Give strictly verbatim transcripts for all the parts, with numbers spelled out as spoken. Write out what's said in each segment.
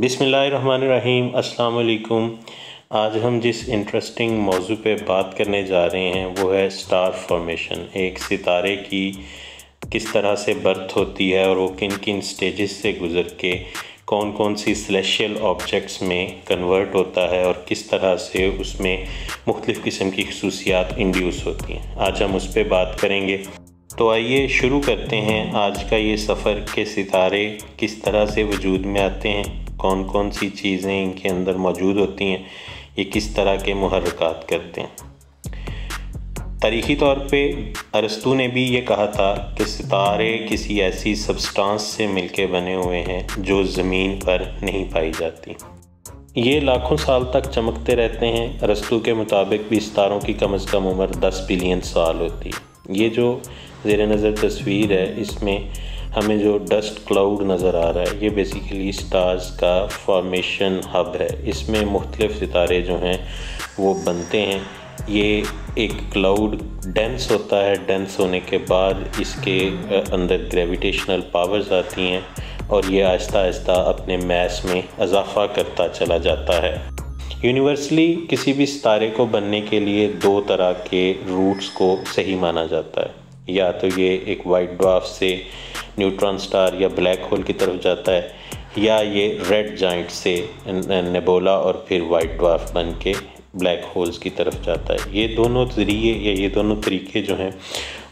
बिस्मिल्लाहिर्रहमानिर्रहीम अस्सलाम वालेकुम। आज हम जिस इंटरेस्टिंग मौजू पे बात करने जा रहे हैं वो है स्टार फॉर्मेशन। एक सितारे की किस तरह से बर्थ होती है और वो किन किन स्टेजेस से गुज़र के कौन कौन सी सेलेशियल ऑब्जेक्ट्स में कन्वर्ट होता है और किस तरह से उसमें मुख्तलिफ़ किस्म की खसूसियात इंड्यूस होती हैं, आज हम उस पर बात करेंगे। तो आइए शुरू करते हैं आज का ये सफ़र के सितारे किस तरह से वजूद में आते हैं, कौन कौन सी चीज़ें इनके अंदर मौजूद होती हैं, ये किस तरह के मुहर्रकात करते हैं। तारीख़ी तौर पे अरस्तू ने भी ये कहा था कि सितारे किसी ऐसी सब्सटेंस से मिलके बने हुए हैं जो ज़मीन पर नहीं पाई जाती। ये लाखों साल तक चमकते रहते हैं। अरस्तू के मुताबिक भी सितारों की कम अज़ कम उम्र दस बिलियन साल होती है। ये जो ज़ेरे नज़र तस्वीर है इसमें हमें जो डस्ट क्लाउड नज़र आ रहा है ये बेसिकली स्टार्स का फॉर्मेशन हब है। इसमें मुख्तलिफ़ सितारे जो हैं वो बनते हैं। ये एक क्लाउड डेंस होता है, डेंस होने के बाद इसके अंदर ग्रेविटेशनल पावर्स आती हैं और ये आहिस्ता आहिस्ता अपने मैस में इजाफा करता चला जाता है। यूनिवर्सली किसी भी सितारे को बनने के लिए दो तरह के रूट्स को सही माना जाता है, या तो ये एक वाइट ड्वार्फ से न्यूट्रॉन स्टार या ब्लैक होल की तरफ जाता है, या ये रेड जाइंट से नेबुला और फिर वाइट ड्वार्फ बन के ब्लैक होल्स की तरफ जाता है। ये दोनों तरीके या ये दोनों तरीके जो हैं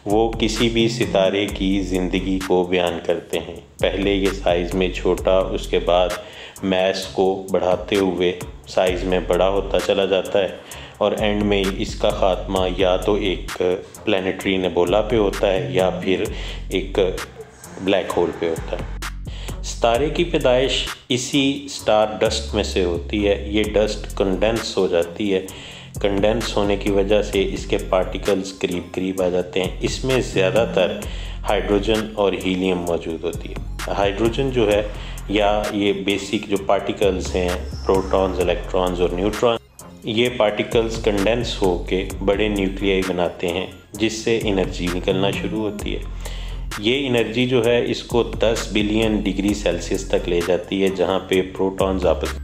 वो किसी भी सितारे की ज़िंदगी को बयान करते हैं। पहले ये साइज़ में छोटा, उसके बाद मैस को बढ़ाते हुए साइज़ में बड़ा होता चला जाता है और एंड में इसका ख़ात्मा या तो एक प्लैनेटरी नेबुला पे होता है या फिर एक ब्लैक होल पे होता है। सितारे की पैदाइश इसी स्टार डस्ट में से होती है। ये डस्ट कंडेंस हो जाती है, कंडेंस होने की वजह से इसके पार्टिकल्स करीब करीब आ जाते हैं। इसमें ज़्यादातर हाइड्रोजन और हीलियम मौजूद होती है। हाइड्रोजन जो है या ये बेसिक जो पार्टिकल्स हैं प्रोटॉन्स, इलेक्ट्रॉन्स और न्यूट्रॉन, ये पार्टिकल्स कंडेंस हो के बड़े न्यूक्लियाई बनाते हैं जिससे एनर्जी निकलना शुरू होती है। ये एनर्जी जो है इसको दस बिलियन डिग्री सेल्सियस तक ले जाती है, जहाँ पे प्रोटॉन्स आपस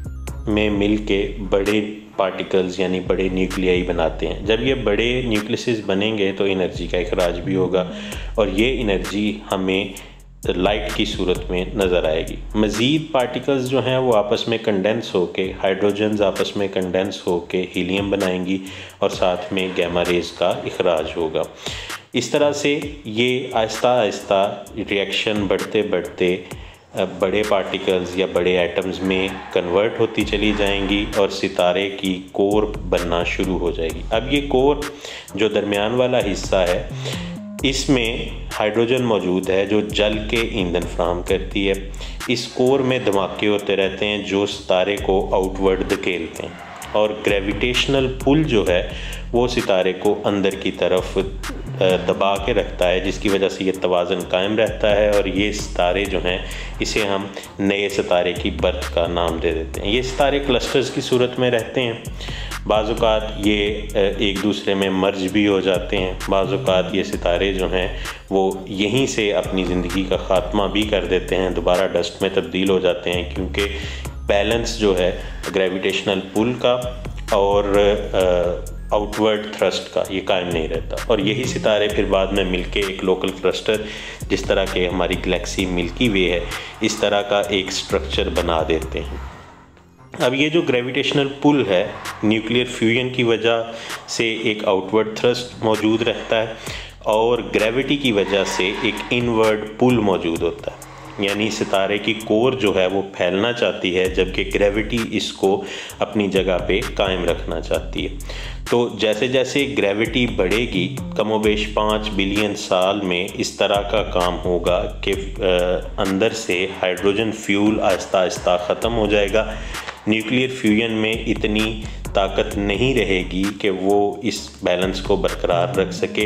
में मिल के बड़े पार्टिकल्स यानी बड़े न्यूक्लियाई बनाते हैं। जब ये बड़े न्यूक्लियस बनेंगे तो एनर्जी का इखराज भी होगा और ये एनर्जी हमें लाइट की सूरत में नज़र आएगी। मज़ीद पार्टिकल्स जो हैं वो आपस में कंडेंस होके, हाइड्रोजन्स आपस में कंडेंस होके हीलियम बनाएंगी और साथ में गैमा रेज का इखराज होगा। इस तरह से ये आहिस्ता आहिस्ता रिएक्शन बढ़ते बढ़ते बड़े पार्टिकल्स या बड़े एटम्स में कन्वर्ट होती चली जाएंगी और सितारे की कोर बनना शुरू हो जाएगी। अब ये कोर जो दरमियान वाला हिस्सा है इसमें हाइड्रोजन मौजूद है जो जल के ईंधन फ्राहम करती है। इस कोर में धमाके होते रहते हैं जो सितारे को आउटवर्ड धकेलते हैं और ग्रेविटेशनल पुल जो है वो सितारे को अंदर की तरफ दबा के रखता है, जिसकी वजह से ये तवाज़न कायम रहता है और ये सितारे जो हैं इसे हम नए सितारे की बर्थ का नाम दे देते हैं। ये सितारे क्लस्टर्स की सूरत में रहते हैं, बाज़ुकात ये एक दूसरे में मर्ज भी हो जाते हैं, बाज़ुकात ये सितारे जो हैं वो यहीं से अपनी ज़िंदगी का ख़ात्मा भी कर देते हैं, दोबारा डस्ट में तब्दील हो जाते हैं, क्योंकि बैलेंस जो है ग्रेविटेशनल पुल का और आउटवर्ड थ्रस्ट का ये कायम नहीं रहता और यही सितारे फिर बाद में मिलके एक लोकल क्लस्टर, जिस तरह के हमारी गैलेक्सी मिल्की वे है, इस तरह का एक स्ट्रक्चर बना देते हैं। अब ये जो ग्रेविटेशनल पुल है न्यूक्लियर फ्यूजन की वजह से एक आउटवर्ड थ्रस्ट मौजूद रहता है और ग्रेविटी की वजह से एक इनवर्ड पुल मौजूद होता है, यानी सितारे की कोर जो है वो फैलना चाहती है जबकि ग्रेविटी इसको अपनी जगह पे कायम रखना चाहती है। तो जैसे जैसे ग्रेविटी बढ़ेगी कमोबेश पाँच बिलियन साल में इस तरह का काम होगा कि अंदर से हाइड्रोजन फ्यूल आहिस्ता आहिस्ता ख़त्म हो जाएगा, न्यूक्लियर फ्यूजन में इतनी ताकत नहीं रहेगी कि वो इस बैलेंस को बरकरार रख सके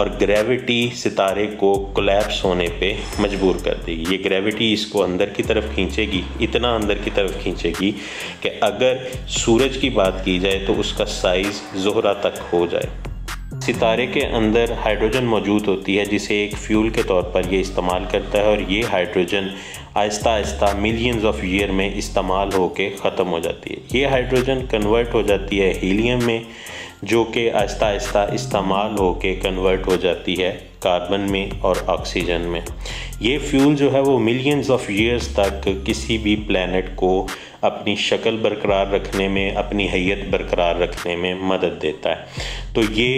और ग्रेविटी सितारे को कोलैप्स होने पे मजबूर कर देगी। ये ग्रेविटी इसको अंदर की तरफ खींचेगी, इतना अंदर की तरफ खींचेगी कि अगर सूरज की बात की जाए तो उसका साइज़ ज़ोहरा तक हो जाए। सितारे के अंदर हाइड्रोजन मौजूद होती है जिसे एक फ्यूल के तौर पर ये इस्तेमाल करता है और ये hydrogen Aahista Aahista millions of year में इस्तेमाल होकर ख़त्म हो जाती है। ये हाइड्रोजन कन्वर्ट हो जाती है हीलियम में, जो कि आहिस्ता आहिस्ता इस्तेमाल होकर कन्वर्ट हो जाती है कार्बन में और ऑक्सीजन में। ये फ्यूल जो है वो मिलियंस ऑफ ईयर्स तक किसी भी प्लेनेट को अपनी शक्ल बरकरार रखने में, अपनी हैयत बरकरार रखने में मदद देता है। तो ये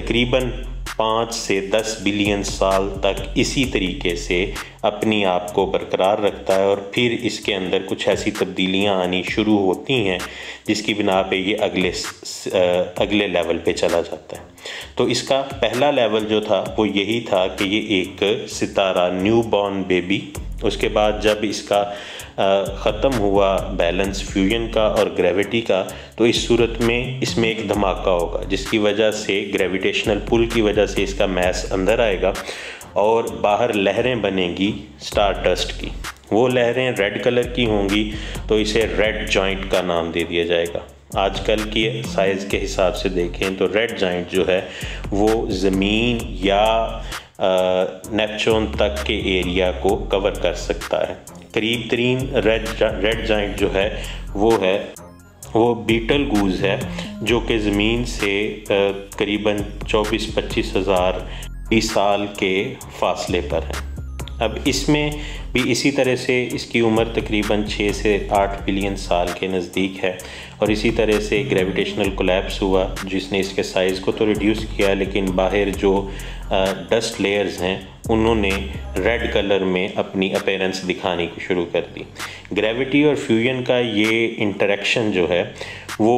तकरीबन पाँच से दस बिलियन साल तक इसी तरीके से अपनी आप को बरकरार रखता है, और फिर इसके अंदर कुछ ऐसी तब्दीलियां आनी शुरू होती हैं जिसकी बिना पे ये अगले अगले लेवल पे चला जाता है। तो इसका पहला लेवल जो था वो यही था कि ये एक सितारा, न्यू बॉर्न बेबी। उसके बाद जब इसका ख़त्म हुआ बैलेंस फ्यूजन का और ग्रेविटी का, तो इस सूरत में इसमें एक धमाका होगा जिसकी वजह से ग्रेविटेशनल पुल की वजह से इसका मैस अंदर आएगा और बाहर लहरें बनेंगी स्टार डस्ट की। वो लहरें रेड कलर की होंगी, तो इसे रेड जॉइंट का नाम दे दिया जाएगा। आजकल की साइज़ के हिसाब से देखें तो रेड जॉइंट जो है वो ज़मीन या नेपच्यून तक के एरिया को कवर कर सकता है। करीब तरीन रेड रेड जॉइंट जो है वो है वो बीटल गूज है, जो कि ज़मीन से करीबन चौबीस पच्चीस हज़ार बीस साल के फासले पर है। अब इसमें भी इसी तरह से इसकी उम्र तकरीबन छः से आठ बिलियन साल के नज़दीक है, और इसी तरह से ग्रेविटेशनल कोलैप्स हुआ जिसने इसके साइज़ को तो रिड्यूस किया, लेकिन बाहर जो डस्ट लेयर्स हैं उन्होंने रेड कलर में अपनी अपीयरेंस दिखाने की शुरू कर दी। ग्रेविटी और फ्यूजन का ये इंटरेक्शन जो है वो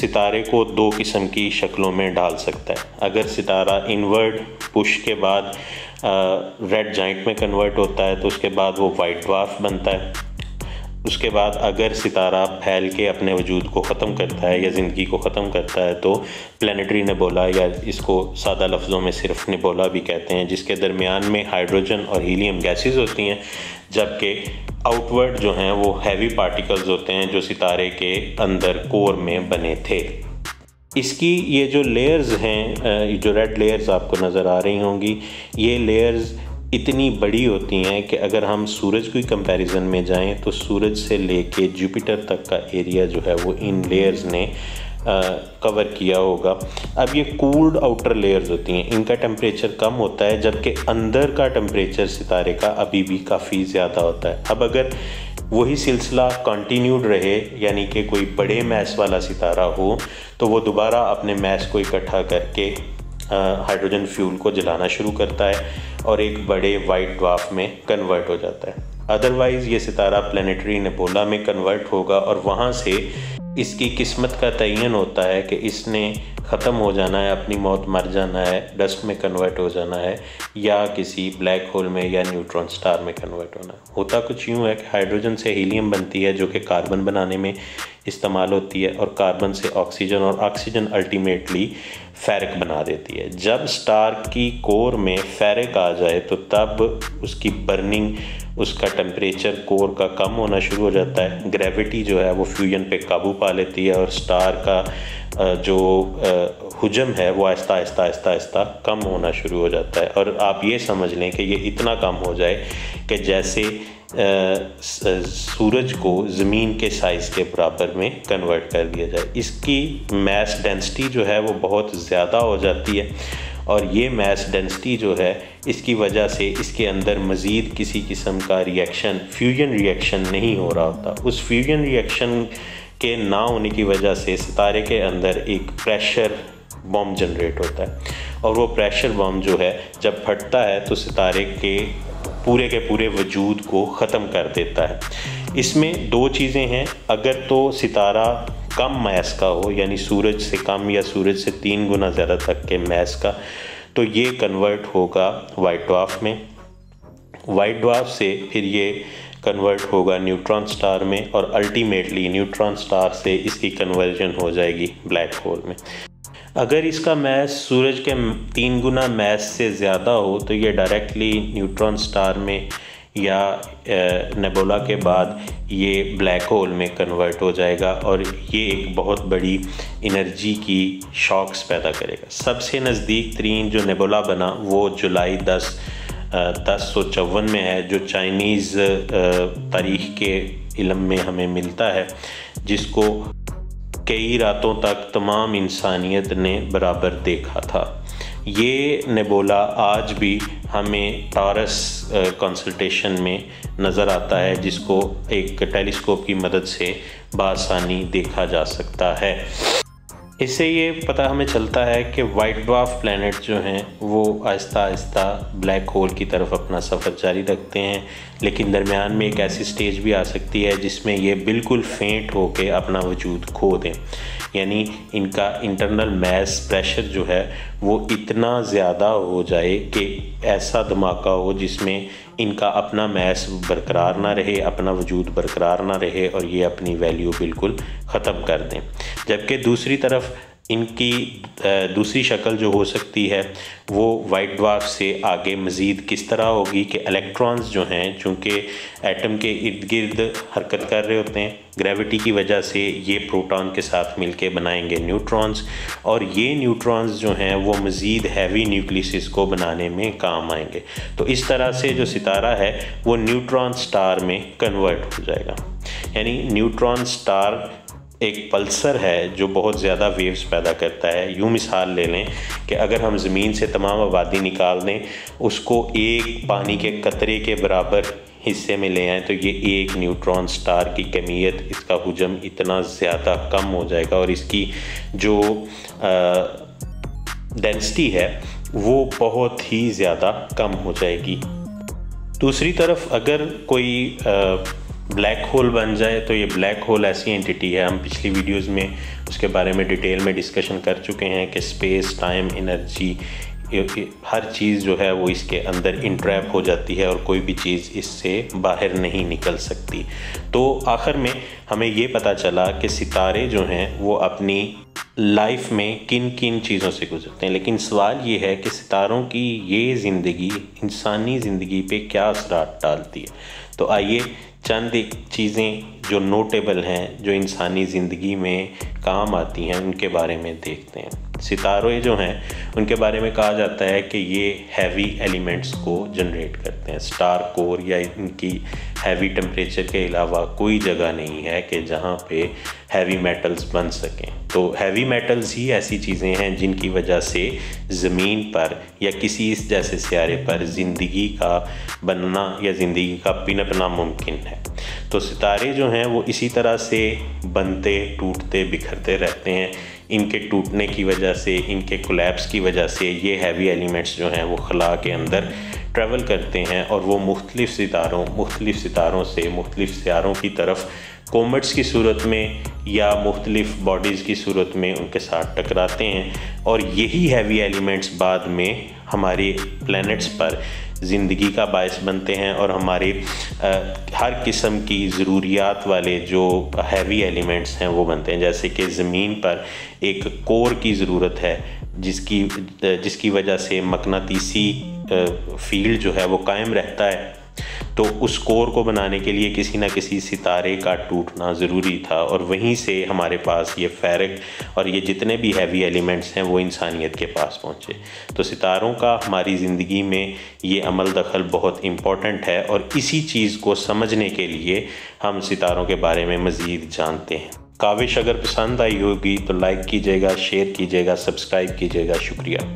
सितारे को दो किस्म की शक्लों में डाल सकता है। अगर सितारा इनवर्ड पुश के बाद रेड जाइंट में कन्वर्ट होता है तो उसके बाद वो वाइट ड्वार्फ बनता है। उसके बाद अगर सितारा फैल के अपने वजूद को ख़त्म करता है या ज़िंदगी को ख़त्म करता है तो प्लैनेटरी नेबुला, या इसको सादा लफ्ज़ों में सिर्फ नेबुला भी कहते हैं, जिसके दरमियान में हाइड्रोजन और हीलियम गैसेस होती हैं, जबकि आउटवर्ड जो हैं वो हैवी पार्टिकल्स होते हैं जो सितारे के अंदर कोर में बने थे। इसकी ये जो लेयर्स हैं, जो रेड लेयर्स आपको नज़र आ रही होंगी, ये लेयर्स इतनी बड़ी होती हैं कि अगर हम सूरज की कंपैरिजन में जाएं तो सूरज से लेके जुपिटर तक का एरिया जो है वो इन लेयर्स ने कवर किया होगा। अब ये कूल्ड आउटर लेयर्स होती हैं, इनका टेम्परेचर कम होता है, जबकि अंदर का टेम्परेचर सितारे का अभी भी काफ़ी ज़्यादा होता है। अब अगर वही सिलसिला कंटिन्यूड रहे, यानी कि कोई बड़े मैस वाला सितारा हो, तो वो दोबारा अपने मैस को इकट्ठा करके हाइड्रोजन फ्यूल को जलाना शुरू करता है और एक बड़े वाइट ड्वार्फ में कन्वर्ट हो जाता है। अदरवाइज़ ये सितारा प्लैनेटरी नेबुला में कन्वर्ट होगा और वहाँ से इसकी किस्मत का तयन होता है कि इसने ख़त्म हो जाना है, अपनी मौत मर जाना है, डस्ट में कन्वर्ट हो जाना है, या किसी ब्लैक होल में या न्यूट्रॉन स्टार में कन्वर्ट होना है। होता कुछ यूँ है कि हाइड्रोजन से हीलियम बनती है जो कि कार्बन बनाने में इस्तेमाल होती है, और कार्बन से ऑक्सीजन, और ऑक्सीजन अल्टीमेटली फेरिक बना देती है। जब स्टार की कोर में फेरिक आ जाए तो तब उसकी बर्निंग, उसका टेम्परेचर कोर का कम होना शुरू हो जाता है। ग्रेविटी जो है वो फ्यूजन पे काबू पा लेती है और स्टार का जो हुजम है वो आहिस्ता आहिस्ता आहिस्ता आहिस्ता कम होना शुरू हो जाता है। और आप ये समझ लें कि ये इतना कम हो जाए कि जैसे सूरज को ज़मीन के साइज़ के बराबर में कन्वर्ट कर दिया जाए। इसकी मैस डेंसिटी जो है वो बहुत ज़्यादा हो जाती है, और ये मैस डेंसिटी जो है इसकी वजह से इसके अंदर मज़ीद किसी किस्म का रिएक्शन, फ्यूजन रिएक्शन नहीं हो रहा होता। उस फ्यूजन रिएक्शन के ना होने की वजह से सितारे के अंदर एक प्रेशर बॉम्ब जनरेट होता है, और वो प्रेशर बॉम्ब जो है जब फटता है तो सितारे के पूरे के पूरे वजूद को ख़त्म कर देता है। इसमें दो चीज़ें हैं, अगर तो सितारा कम मैस का हो, यानी सूरज से कम या सूरज से तीन गुना ज़्यादा तक के मैस का, तो ये कन्वर्ट होगा वाइट ड्वार्फ में। वाइट ड्वार्फ से फिर ये कन्वर्ट होगा न्यूट्रॉन स्टार में, और अल्टीमेटली न्यूट्रॉन स्टार से इसकी कन्वर्जन हो जाएगी ब्लैक होल में। अगर इसका मैस सूरज के तीन गुना मैस से ज़्यादा हो तो ये डायरेक्टली न्यूट्रॉन स्टार में या नेबुला के बाद ये ब्लैक होल में कन्वर्ट हो जाएगा, और ये एक बहुत बड़ी एनर्जी की शॉक्स पैदा करेगा। सबसे नज़दीक तरीन जो नेबुला बना वो जुलाई दस दस सौ चौवन में है, जो चाइनीज़ तारीख़ के इलम में हमें मिलता है, जिसको कई रातों तक तमाम इंसानियत ने बराबर देखा था। ये नेबुला आज भी हमें टारस कंसल्टेशन में नज़र आता है, जिसको एक टेलीस्कोप की मदद से बासानी देखा जा सकता है। इससे ये पता हमें चलता है कि वाइट ड्वार्फ प्लैनेट जो हैं वो आहिस्ता आहिस्ता ब्लैक होल की तरफ अपना सफ़र जारी रखते हैं, लेकिन दरमियान में एक ऐसी स्टेज भी आ सकती है जिसमें ये बिल्कुल फेंट होके अपना वजूद खो दें, यानी इनका इंटरनल मास प्रेशर जो है वो इतना ज़्यादा हो जाए कि ऐसा धमाका हो जिसमें इनका अपना मास बरकरार ना रहे, अपना वजूद बरकरार ना रहे और ये अपनी वैल्यू बिल्कुल ख़त्म कर दें। जबकि दूसरी तरफ इनकी दूसरी शक्ल जो हो सकती है वो वाइट ड्वार्फ से आगे मज़ीद किस तरह होगी कि इलेक्ट्रॉन्स जो हैं, चूँकि एटम के इर्द गिर्द हरकत कर रहे होते हैं, ग्रेविटी की वजह से ये प्रोटॉन के साथ मिलके बनाएंगे न्यूट्रॉन्स, और ये न्यूट्रॉन्स जो हैं वो मज़ीद हैवी न्यूक्लियस को बनाने में काम आएंगे। तो इस तरह से जो सितारा है वो न्यूट्रॉन स्टार में कन्वर्ट हो जाएगा। यानी न्यूट्रॉन स्टार एक पल्सर है जो बहुत ज़्यादा वेव्स पैदा करता है। यूँ मिसाल ले लें कि अगर हम ज़मीन से तमाम आबादी निकाल दें, उसको एक पानी के कतरे के बराबर हिस्से में ले आएँ, तो ये एक न्यूट्रॉन स्टार की कमियत, इसका हजम इतना ज़्यादा कम हो जाएगा और इसकी जो डेंसिटी है वो बहुत ही ज़्यादा कम हो जाएगी। दूसरी तरफ अगर कोई आ, ब्लैक होल बन जाए, तो ये ब्लैक होल ऐसी एंटिटी है, हम पिछली वीडियोस में उसके बारे में डिटेल में डिस्कशन कर चुके हैं कि स्पेस, टाइम, एनर्जी, हर चीज़ जो है वो इसके अंदर इंट्रैप हो जाती है और कोई भी चीज़ इससे बाहर नहीं निकल सकती। तो आखिर में हमें ये पता चला कि सितारे जो हैं वो अपनी लाइफ में किन किन चीज़ों से गुजरते हैं, लेकिन सवाल ये है कि सितारों की ये ज़िंदगी इंसानी ज़िंदगी पे क्या असरात डालती है। तो आइए चंद एक चीज़ें जो नोटेबल हैं, जो इंसानी ज़िंदगी में काम आती हैं, उनके बारे में देखते हैं। सितारे जो हैं उनके बारे में कहा जाता है कि ये हैवी एलिमेंट्स को जनरेट करते हैं। स्टार कोर या इनकी हैवी टेम्परेचर के अलावा कोई जगह नहीं है कि जहाँ पे हैवी मेटल्स बन सकें। तो हैवी मेटल्स ही ऐसी चीज़ें हैं जिनकी वजह से ज़मीन पर या किसी इस जैसे सियारे पर ज़िंदगी का बनना या ज़िंदगी का पिनपना मुमकिन है। तो सितारे जो हैं वो इसी तरह से बनते, टूटते, बिखरते रहते हैं। इनके टूटने की वजह से, इनके कोलैप्स की वजह से ये हैवी एलिमेंट्स जो हैं वो खला के अंदर ट्रैवल करते हैं और वो मुख्तलिफ़ सितारों मुख्तलिफ़ सितारों से मुख्तलिफ़ सियारों की तरफ कोमेट्स की सूरत में या मुख्तलिफ़ बॉडीज़ की सूरत में उनके साथ टकराते हैं, और यही हैवी एलिमेंट्स बाद में हमारे प्लैनेट्स पर ज़िंदगी का बायस बनते हैं और हमारे आ, हर किस्म की ज़रूरियात वाले जो हैवी एलिमेंट्स हैं वो बनते हैं। जैसे कि ज़मीन पर एक कोर की ज़रूरत है जिसकी जिसकी वजह से मकनातीसी फील्ड जो है वो कायम रहता है, तो उस कोर को बनाने के लिए किसी ना किसी सितारे का टूटना ज़रूरी था, और वहीं से हमारे पास ये फैरक और ये जितने भी हैवी एलिमेंट्स हैं वो इंसानियत के पास पहुँचे। तो सितारों का हमारी ज़िंदगी में ये अमल दखल बहुत इम्पॉर्टेंट है, और इसी चीज़ को समझने के लिए हम सितारों के बारे में मज़ीद जानते हैं। काविश अगर पसंद आई होगी तो लाइक कीजिएगा, शेयर कीजिएगा, सब्सक्राइब कीजिएगा। शुक्रिया।